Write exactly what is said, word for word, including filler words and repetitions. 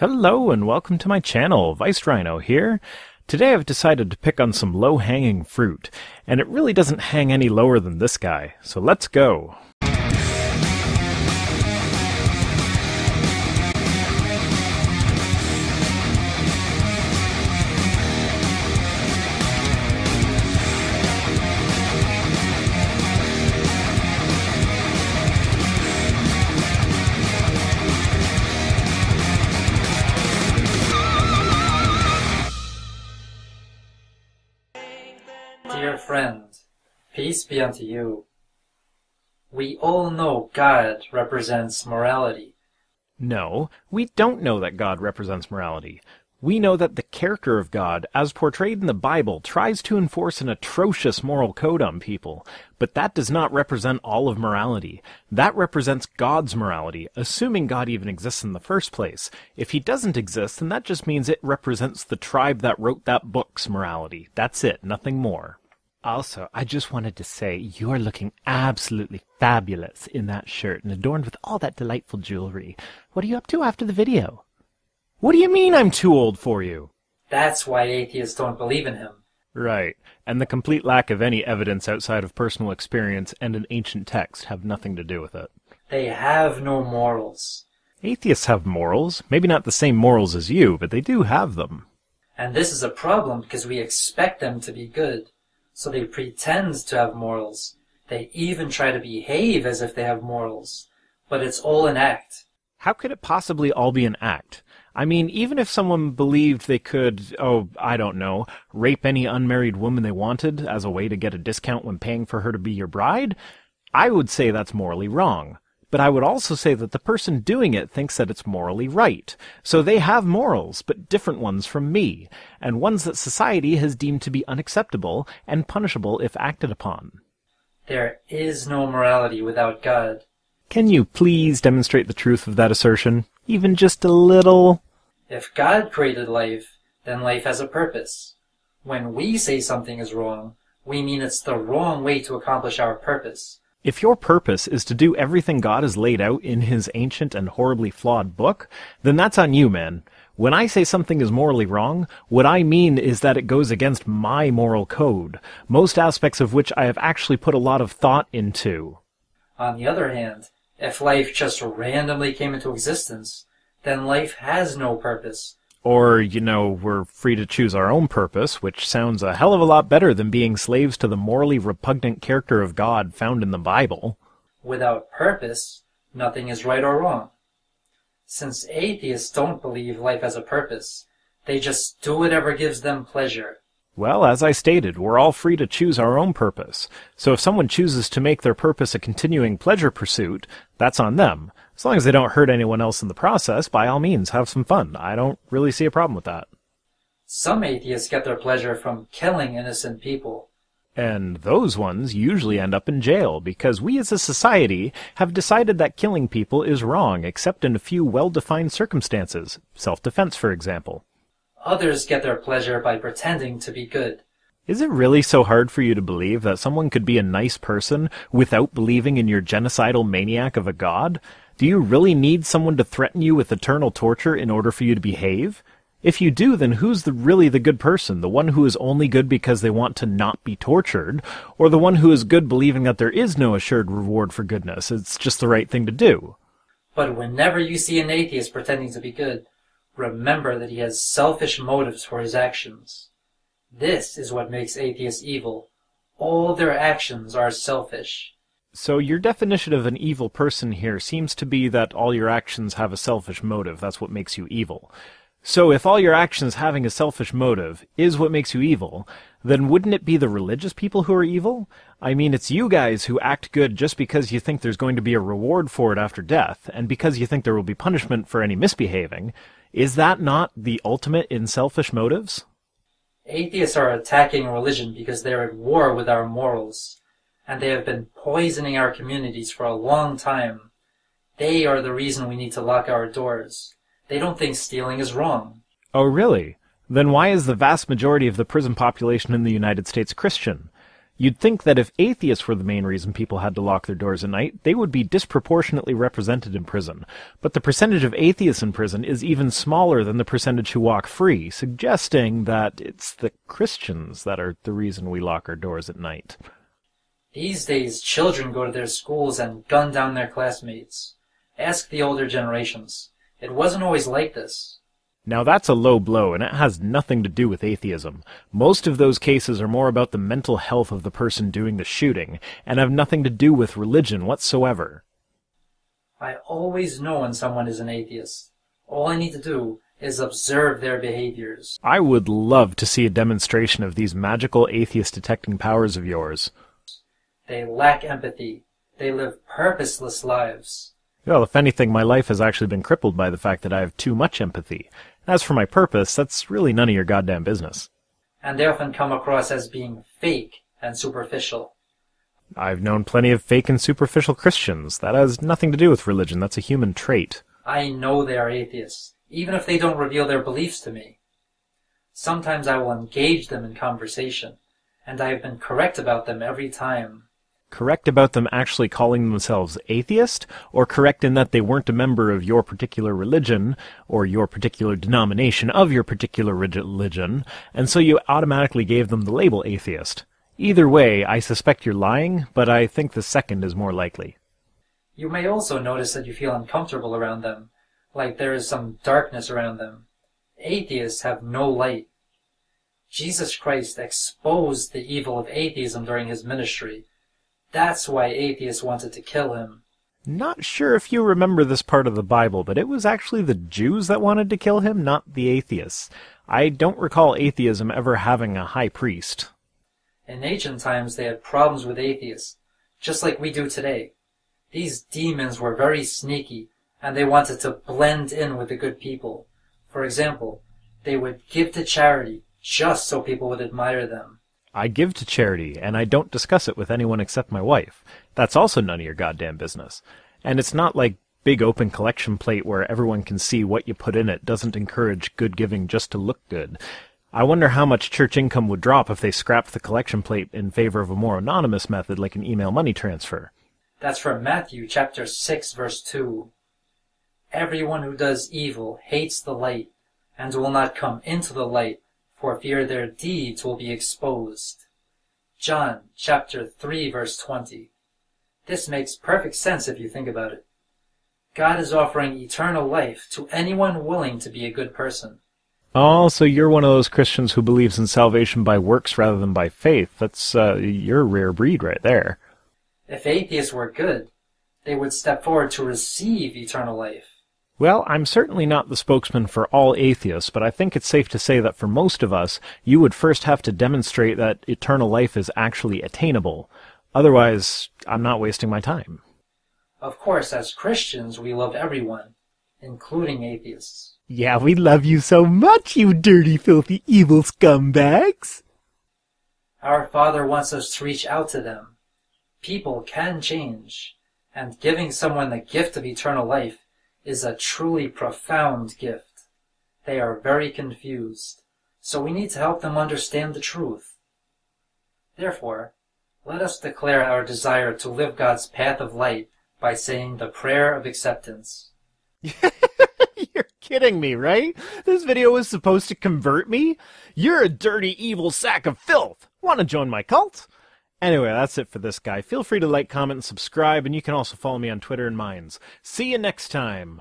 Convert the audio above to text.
Hello and welcome to my channel, Viced Rhino here. Today I've decided to pick on some low-hanging fruit, and it really doesn't hang any lower than this guy, so let's go! Dear friend, peace be unto you. We all know God represents morality. No, we don't know that God represents morality. We know that the character of God, as portrayed in the Bible, tries to enforce an atrocious moral code on people, but that does not represent all of morality. That represents God's morality, assuming God even exists in the first place. If he doesn't exist, then that just means it represents the tribe that wrote that book's morality. That's it, nothing more. Also, I just wanted to say you're looking absolutely fabulous in that shirt and adorned with all that delightful jewelry. What are you up to after the video? What do you mean I'm too old for you? That's why atheists don't believe in him. Right, and the complete lack of any evidence outside of personal experience and an ancient text have nothing to do with it. They have no morals. Atheists have morals. Maybe not the same morals as you, but they do have them. And this is a problem because we expect them to be good. So they pretend to have morals. They even try to behave as if they have morals. But it's all an act. How could it possibly all be an act? I mean, even if someone believed they could, oh, I don't know, rape any unmarried woman they wanted as a way to get a discount when paying for her to be your bride, I would say that's morally wrong. But I would also say that the person doing it thinks that it's morally right. So they have morals, but different ones from me, and ones that society has deemed to be unacceptable and punishable if acted upon. There is no morality without God. Can you please demonstrate the truth of that assertion, even just a little? If God created life, then life has a purpose. When we say something is wrong, we mean it's the wrong way to accomplish our purpose. If your purpose is to do everything God has laid out in his ancient and horribly flawed book, then that's on you, man. When I say something is morally wrong, what I mean is that it goes against my moral code, most aspects of which I have actually put a lot of thought into. On the other hand, if life just randomly came into existence, then life has no purpose. Or, you know, we're free to choose our own purpose, which sounds a hell of a lot better than being slaves to the morally repugnant character of God found in the Bible. Without purpose, nothing is right or wrong. Since atheists don't believe life has a purpose, they just do whatever gives them pleasure. Well, as I stated, we're all free to choose our own purpose. So if someone chooses to make their purpose a continuing pleasure pursuit, that's on them. As long as they don't hurt anyone else in the process, by all means, have some fun. I don't really see a problem with that. Some atheists get their pleasure from killing innocent people. And those ones usually end up in jail, because we as a society have decided that killing people is wrong, except in a few well-defined circumstances. Self-defense, for example. Others get their pleasure by pretending to be good. Is it really so hard for you to believe that someone could be a nice person without believing in your genocidal maniac of a god? Do you really need someone to threaten you with eternal torture in order for you to behave? If you do, then who's the really the good person? The one who is only good because they want to not be tortured, or the one who is good believing that there is no assured reward for goodness? It's just the right thing to do. But whenever you see an atheist pretending to be good, remember that he has selfish motives for his actions. This is what makes atheists evil. All their actions are selfish. So your definition of an evil person here seems to be that all your actions have a selfish motive. That's what makes you evil. So if all your actions having a selfish motive is what makes you evil, then wouldn't it be the religious people who are evil? I mean, it's you guys who act good just because you think there's going to be a reward for it after death, and because you think there will be punishment for any misbehaving. Is that not the ultimate in selfish motives? Atheists are attacking religion because they're at war with our morals, and they have been poisoning our communities for a long time. They are the reason we need to lock our doors. They don't think stealing is wrong. Oh, really? Then why is the vast majority of the prison population in the United States Christian? You'd think that if atheists were the main reason people had to lock their doors at night, they would be disproportionately represented in prison. But the percentage of atheists in prison is even smaller than the percentage who walk free, suggesting that it's the Christians that are the reason we lock our doors at night. These days, children go to their schools and gun down their classmates. Ask the older generations. It wasn't always like this. Now that's a low blow, and it has nothing to do with atheism. Most of those cases are more about the mental health of the person doing the shooting, and have nothing to do with religion whatsoever. I always know when someone is an atheist. All I need to do is observe their behaviors. I would love to see a demonstration of these magical atheist-detecting powers of yours. They lack empathy. They live purposeless lives. Well, if anything, my life has actually been crippled by the fact that I have too much empathy. As for my purpose, that's really none of your goddamn business. And they often come across as being fake and superficial. I've known plenty of fake and superficial Christians. That has nothing to do with religion. That's a human trait. I know they are atheists, even if they don't reveal their beliefs to me. Sometimes I will engage them in conversation, and I have been correct about them every time. Correct about them actually calling themselves atheist, or correct in that they weren't a member of your particular religion, or your particular denomination of your particular religion, and so you automatically gave them the label atheist. Either way, I suspect you're lying, but I think the second is more likely. You may also notice that you feel uncomfortable around them, like there is some darkness around them. Atheists have no light. Jesus Christ exposed the evil of atheism during his ministry. That's why atheists wanted to kill him. Not sure if you remember this part of the Bible, but it was actually the Jews that wanted to kill him, not the atheists. I don't recall atheism ever having a high priest. In ancient times, they had problems with atheists, just like we do today. These demons were very sneaky, and they wanted to blend in with the good people. For example, they would give to charity just so people would admire them. I give to charity, and I don't discuss it with anyone except my wife. That's also none of your goddamn business. And it's not like big open collection plate where everyone can see what you put in it doesn't encourage good giving just to look good. I wonder how much church income would drop if they scrapped the collection plate in favor of a more anonymous method like an email money transfer. That's from Matthew chapter six, verse two. Everyone who does evil hates the light, and will not come into the light, for fear their deeds will be exposed. John chapter three, verse twenty. This makes perfect sense if you think about it. God is offering eternal life to anyone willing to be a good person. Oh, so you're one of those Christians who believes in salvation by works rather than by faith. That's, uh, you're a rare breed right there. If atheists were good, they would step forward to receive eternal life. Well, I'm certainly not the spokesman for all atheists, but I think it's safe to say that for most of us, you would first have to demonstrate that eternal life is actually attainable. Otherwise, I'm not wasting my time. Of course, as Christians, we love everyone, including atheists. Yeah, we love you so much, you dirty, filthy, evil scumbags! Our Father wants us to reach out to them. People can change, and giving someone the gift of eternal life is a truly profound gift. They are very confused, so we need to help them understand the truth. Therefore, let us declare our desire to live God's path of light by saying the prayer of acceptance. You're kidding me, right? This video was supposed to convert me? You're a dirty, evil sack of filth! Want to join my cult? Anyway, that's it for this guy. Feel free to like, comment, and subscribe, and you can also follow me on Twitter and Minds. See you next time!